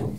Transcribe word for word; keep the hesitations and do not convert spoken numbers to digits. Mm.